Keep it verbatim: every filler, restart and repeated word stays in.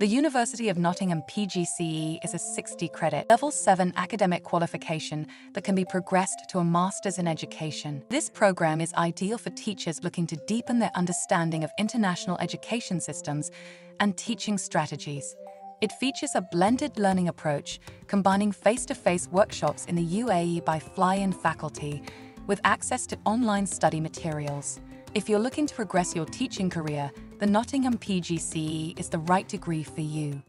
The University of Nottingham P G C E is a sixty credit, level seven academic qualification that can be progressed to a Master's in Education. This program is ideal for teachers looking to deepen their understanding of international education systems and teaching strategies. It features a blended learning approach, combining face-to-face workshops in the U A E by fly-in faculty with access to online study materials. If you're looking to progress your teaching career, the Nottingham P G C E is the right degree for you.